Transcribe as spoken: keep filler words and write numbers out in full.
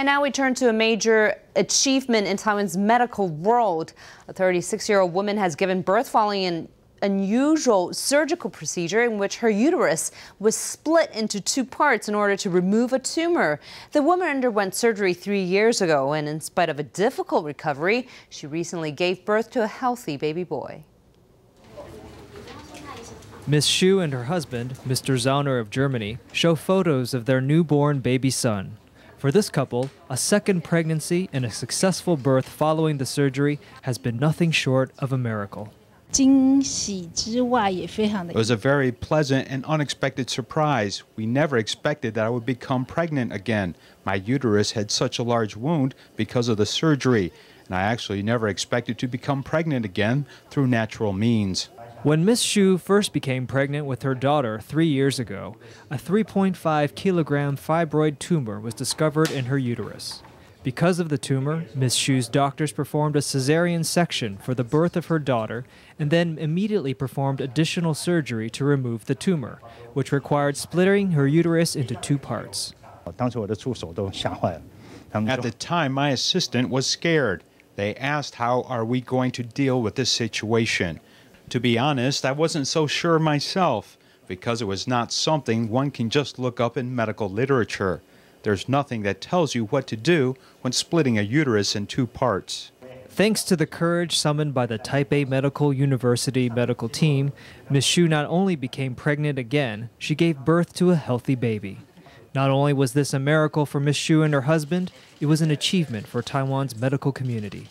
And now we turn to a major achievement in Taiwan's medical world. A thirty-six-year-old woman has given birth following an unusual surgical procedure in which her uterus was split into two parts in order to remove a tumor. The woman underwent surgery three years ago, and in spite of a difficult recovery, she recently gave birth to a healthy baby boy. Miss Hsu and her husband, Mister Zauner of Germany, show photos of their newborn baby son. For this couple, a second pregnancy and a successful birth following the surgery has been nothing short of a miracle. It was a very pleasant and unexpected surprise. We never expected that I would become pregnant again. My uterus had such a large wound because of the surgery, and I actually never expected to become pregnant again through natural means. When Miss Hsu first became pregnant with her daughter three years ago, a three point five kilogram fibroid tumor was discovered in her uterus. Because of the tumor, Miss Hsu's doctors performed a cesarean section for the birth of her daughter and then immediately performed additional surgery to remove the tumor, which required splitting her uterus into two parts. At the time, my assistant was scared. They asked, "How are we going to deal with this situation?" To be honest, I wasn't so sure myself because it was not something one can just look up in medical literature. There's nothing that tells you what to do when splitting a uterus in two parts. Thanks to the courage summoned by the Taipei Medical University medical team, Miss Hsu not only became pregnant again, she gave birth to a healthy baby. Not only was this a miracle for Miss Hsu and her husband, it was an achievement for Taiwan's medical community.